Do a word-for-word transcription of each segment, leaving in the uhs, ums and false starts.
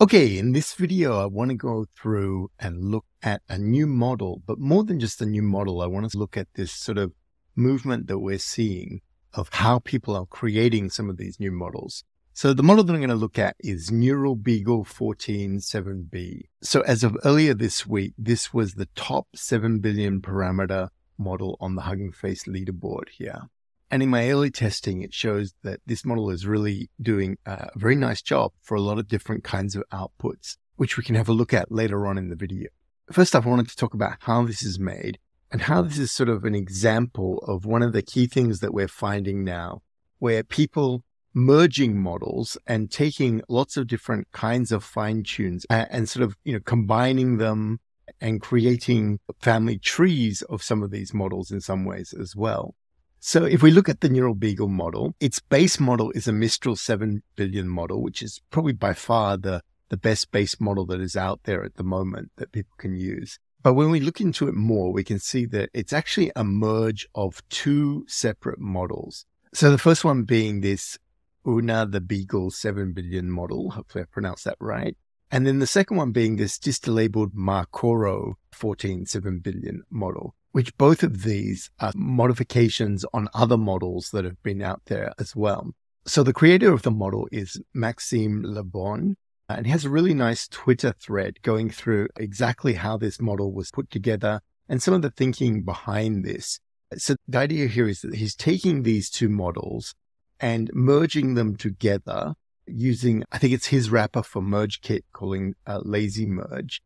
Okay, in this video, I want to go through and look at a new model, but more than just a new model, I want to look at this sort of movement that we're seeing of how people are creating some of these new models. So the model that I'm going to look at is Neural Beagle fourteen seven B. So as of earlier this week, this was the top seven billion parameter model on the Hugging Face leaderboard here. And in my early testing, it shows that this model is really doing a very nice job for a lot of different kinds of outputs, which we can have a look at later on in the video. First off, I wanted to talk about how this is made and how this is sort of an example of one of the key things that we're finding now, where people merging models and taking lots of different kinds of fine tunes and sort of, you know, combining them and creating family trees of some of these models in some ways as well. So if we look at the Neural Beagle model, its base model is a Mistral seven billion model, which is probably by far the, the best base model that is out there at the moment that people can use. But when we look into it more, we can see that it's actually a merge of two separate models. So the first one being this U N A The Beagle seven B model, hopefully I pronounced that right. And then the second one being this distilabeled Marcoro fourteen seven B model, which both of these are modifications on other models that have been out there as well. So the creator of the model is Maxime Labonne, and he has a really nice Twitter thread going through exactly how this model was put together and some of the thinking behind this. So the idea here is that he's taking these two models and merging them together using, I think it's his wrapper for Merge Kit, calling uh, Lazy Merge.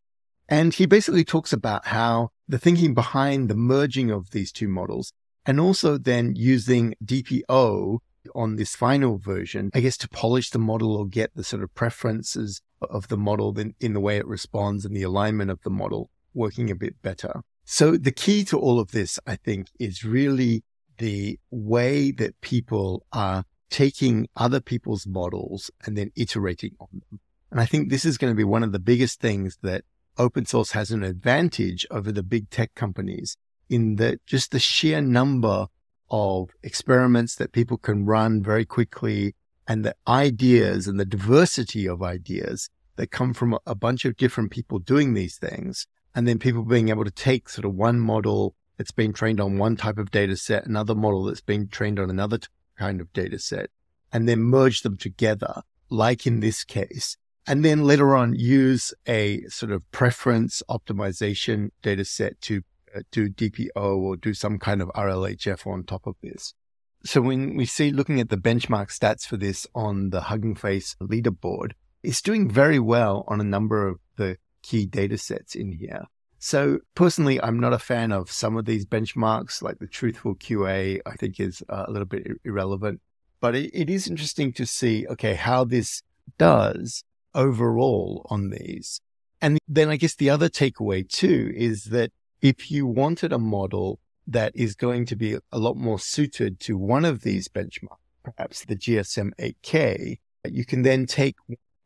And he basically talks about how the thinking behind the merging of these two models, and also then using D P O on this final version, I guess, to polish the model or get the sort of preferences of the model in, in the way it responds and the alignment of the model working a bit better. So the key to all of this, I think, is really the way that people are taking other people's models and then iterating on them. And I think this is going to be one of the biggest things that open source has an advantage over the big tech companies, in that just the sheer number of experiments that people can run very quickly and the ideas and the diversity of ideas that come from a bunch of different people doing these things. And then people being able to take sort of one model that's been trained on one type of data set, another model that's been trained on another kind of data set, and then merge them together, like in this case. And then later on, use a sort of preference optimization data set to uh, do D P O or do some kind of R L H F on top of this. So when we see looking at the benchmark stats for this on the Hugging Face leaderboard, it's doing very well on a number of the key data sets in here. So personally, I'm not a fan of some of these benchmarks, like the truthful Q A, I think is a little bit irrelevant. But it, it is interesting to see, okay, how this does overall on these. And then I guess the other takeaway too is that if you wanted a model that is going to be a lot more suited to one of these benchmarks, perhaps the G S M eight K, you can then take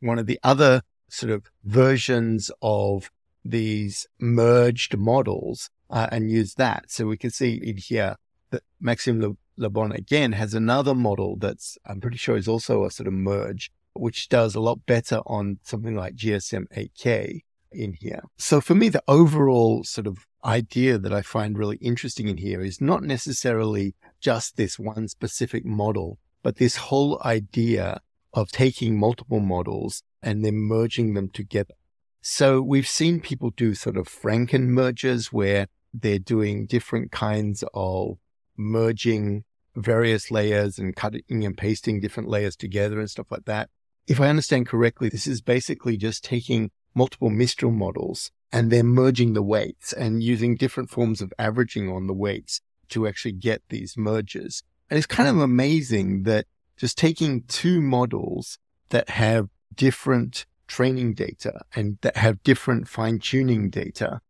one of the other sort of versions of these merged models uh, and use that. So we can see in here that Maxime Labonne again has another model that's, I'm pretty sure, is also a sort of merge, which does a lot better on something like G S M eight K in here. So for me, the overall sort of idea that I find really interesting in here is not necessarily just this one specific model, but this whole idea of taking multiple models and then merging them together. So we've seen people do sort of Franken merges, where they're doing different kinds of merging various layers and cutting and pasting different layers together and stuff like that. If I understand correctly, this is basically just taking multiple Mistral models and then merging the weights and using different forms of averaging on the weights to actually get these merges. And it's kind of amazing that just taking two models that have different training data and that have different fine-tuning data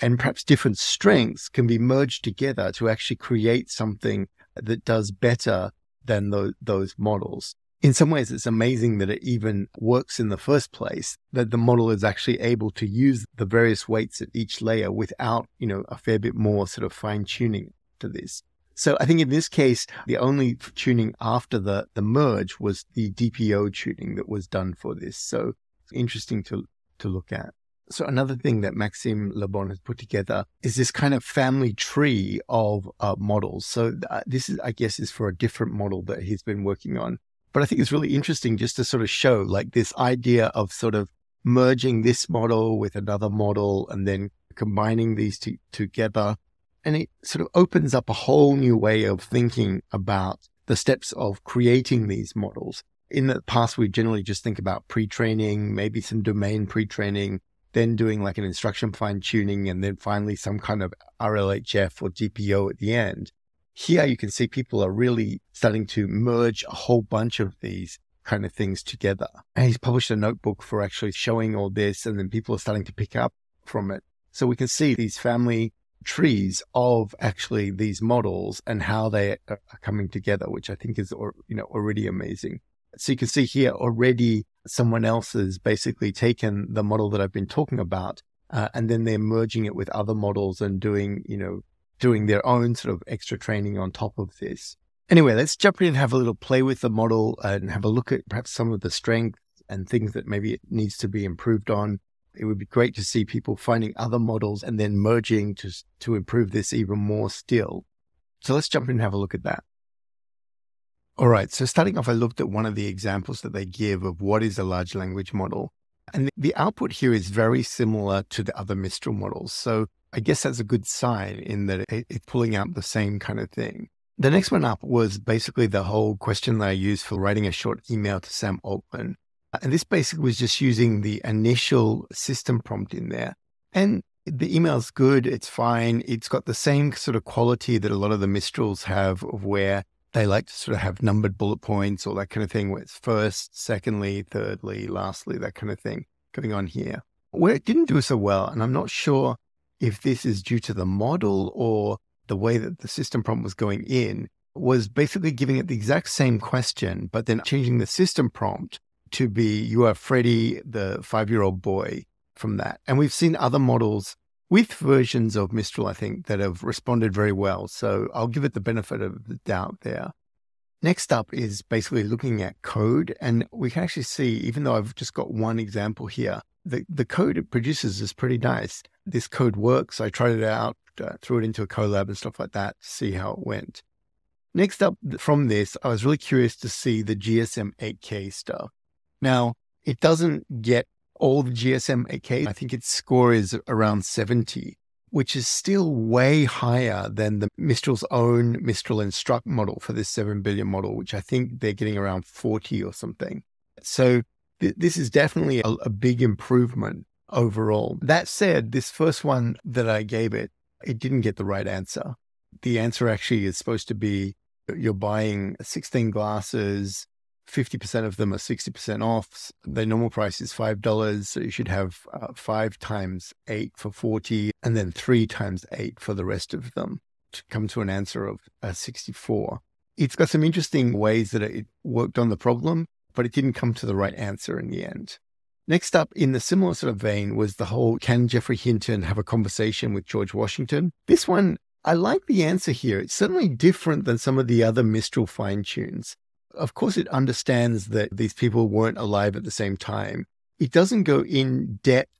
and perhaps different strengths can be merged together to actually create something that does better than those, those models. In some ways, it's amazing that it even works in the first place, that the model is actually able to use the various weights at each layer without, you know, a fair bit more sort of fine tuning to this. So I think in this case, the only tuning after the, the merge was the D P O tuning that was done for this. So interesting to, to look at. So another thing that Maxime Labonne has put together is this kind of family tree of uh, models. So uh, this is, I guess, is for a different model that he's been working on. But I think it's really interesting just to sort of show like this idea of sort of merging this model with another model and then combining these two together. And it sort of opens up a whole new way of thinking about the steps of creating these models. In the past, we generally just think about pre-training, maybe some domain pre-training, then doing like an instruction fine-tuning, and then finally some kind of R L H F or D P O at the end. Here you can see people are really starting to merge a whole bunch of these kind of things together. And he's published a notebook for actually showing all this, and then people are starting to pick up from it. So we can see these family trees of actually these models and how they are coming together, which I think is you know already amazing. So you can see here already someone else has basically taken the model that I've been talking about, uh, and then they're merging it with other models and doing, you know, doing their own sort of extra training on top of this. Anyway, let's jump in and have a little play with the model and have a look at perhaps some of the strengths and things that maybe it needs to be improved on. It would be great to see people finding other models and then merging to, to improve this even more still. So let's jump in and have a look at that. All right, so starting off, I looked at one of the examples that they give of what is a large language model. And the output here is very similar to the other Mistral models. So I guess that's a good sign in that it's pulling out the same kind of thing. The next one up was basically the whole question that I used for writing a short email to Sam Altman. And this basically was just using the initial system prompt in there. And the email's good, it's fine. It's got the same sort of quality that a lot of the Mistrals have of where they like to sort of have numbered bullet points or that kind of thing, where it's first, secondly, thirdly, lastly, that kind of thing going on here. Where it didn't do so well, and I'm not sure if this is due to the model or the way that the system prompt was going in, was basically giving it the exact same question, but then changing the system prompt to be, you are Freddy, the five-year-old boy from that. And we've seen other models with versions of Mistral, I think, that have responded very well. So I'll give it the benefit of the doubt there. Next up is basically looking at code. And we can actually see, even though I've just got one example here, the, the code it produces is pretty nice. This code works. I tried it out, uh, threw it into a Colab and stuff like that to see how it went. Next up from this, I was really curious to see the G S M eight K stuff. Now, it doesn't get all the G S M eight K. I think its score is around seventy, which is still way higher than the Mistral's own Mistral Instruct model for this seven billion model, which I think they're getting around forty or something. So th this is definitely a, a big improvement overall. That said, this first one that I gave it, it didn't get the right answer. The answer actually is supposed to be you're buying sixteen glasses, fifty percent of them are sixty percent off. The normal price is five dollars. So you should have uh, five times eight for forty and then three times eight for the rest of them to come to an answer of uh, sixty-four. It's got some interesting ways that it worked on the problem, but it didn't come to the right answer in the end. Next up, in the similar sort of vein, was the whole, can Geoffrey Hinton have a conversation with George Washington? This one, I like the answer here. It's certainly different than some of the other Mistral fine tunes. Of course, it understands that these people weren't alive at the same time. It doesn't go in depth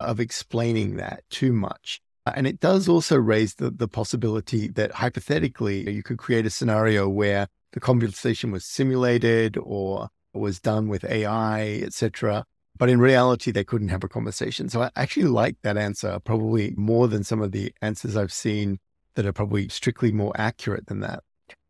of explaining that too much. And it does also raise the, the possibility that hypothetically you could create a scenario where the conversation was simulated or was done with A I, et cetera. But in reality, they couldn't have a conversation. So I actually like that answer probably more than some of the answers I've seen that are probably strictly more accurate than that.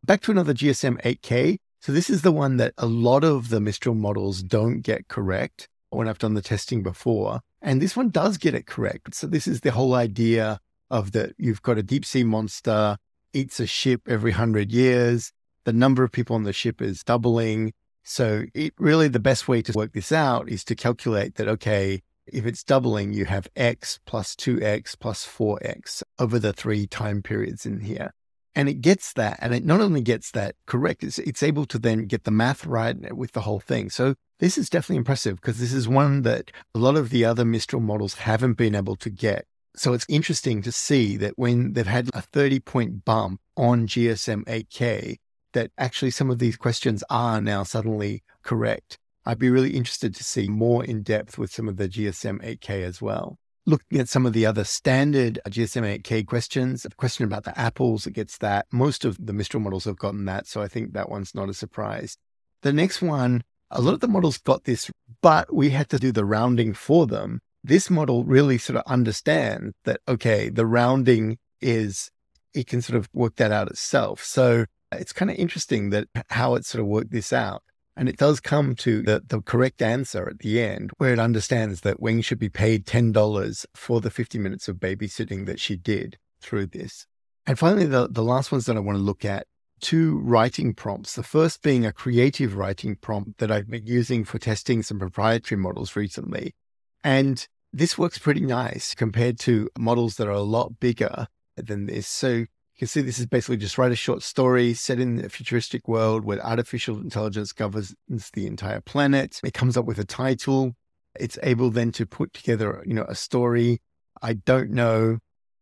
Back to another G S M eight K. So this is the one that a lot of the Mistral models don't get correct when I've done the testing before. And this one does get it correct. So this is the whole idea of that you've got a deep sea monster, eats a ship every hundred years. The number of people on the ship is doubling. So it really, the best way to work this out is to calculate that, okay, if it's doubling, you have X plus two X plus four X over the three time periods in here. And it gets that, and it not only gets that correct, it's, it's able to then get the math right with the whole thing. So this is definitely impressive because this is one that a lot of the other Mistral models haven't been able to get. So it's interesting to see that when they've had a thirty point bump on G S M eight K, that actually some of these questions are now suddenly correct. I'd be really interested to see more in depth with some of the G S M eight K as well. Looking at some of the other standard G S M eight K questions, the question about the apples, it gets that. Most of the Mistral models have gotten that, so I think that one's not a surprise. The next one, a lot of the models got this, but we had to do the rounding for them. This model really sort of understands that, okay, the rounding is, it can sort of work that out itself. So it's kind of interesting that how it sort of worked this out. And it does come to the, the correct answer at the end, where it understands that Wing should be paid ten dollars for the fifty minutes of babysitting that she did through this. And finally, the, the last ones that I want to look at, two writing prompts. The first being a creative writing prompt that I've been using for testing some proprietary models recently. And this works pretty nice compared to models that are a lot bigger than this. So you can see this is basically just write a short story set in a futuristic world where artificial intelligence governs the entire planet. It comes up with a title. It's able then to put together, you know, a story. I don't know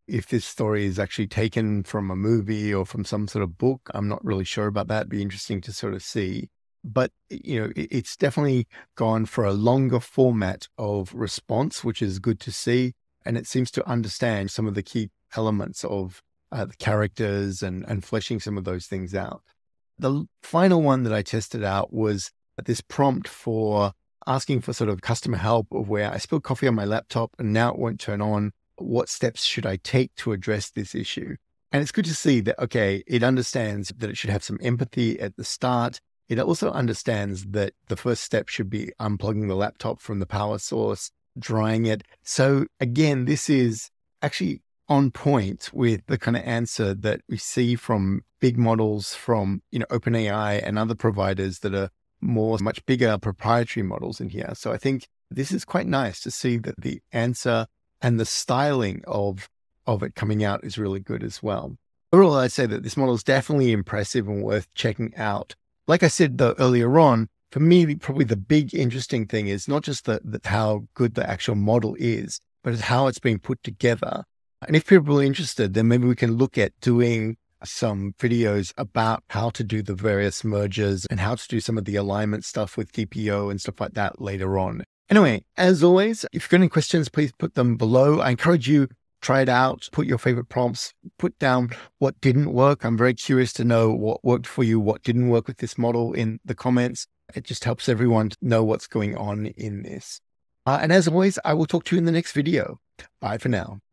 if this story is actually taken from a movie or from some sort of book. I'm not really sure about that. It'd be interesting to sort of see. But, you know, it's definitely gone for a longer format of response, which is good to see. And it seems to understand some of the key elements of Uh, the characters and, and fleshing some of those things out. The final one that I tested out was this prompt for asking for sort of customer help of where I spilled coffee on my laptop and now it won't turn on. What steps should I take to address this issue? And it's good to see that, okay, it understands that it should have some empathy at the start. It also understands that the first step should be unplugging the laptop from the power source, drying it. So again, this is actually on point with the kind of answer that we see from big models from, you know, OpenAI and other providers that are more, much bigger proprietary models in here. So I think this is quite nice to see that the answer and the styling of, of it coming out is really good as well. Overall, I'd say that this model is definitely impressive and worth checking out. Like I said, though, earlier on, for me, probably the big interesting thing is not just the, the, how good the actual model is, but it's how it's being put together. And if people are interested, then maybe we can look at doing some videos about how to do the various merges and how to do some of the alignment stuff with D P O and stuff like that later on. Anyway, as always, if you've got any questions, please put them below. I encourage you, try it out, put your favorite prompts, put down what didn't work. I'm very curious to know what worked for you, what didn't work with this model in the comments. It just helps everyone to know what's going on in this. Uh, and as always, I will talk to you in the next video. Bye for now.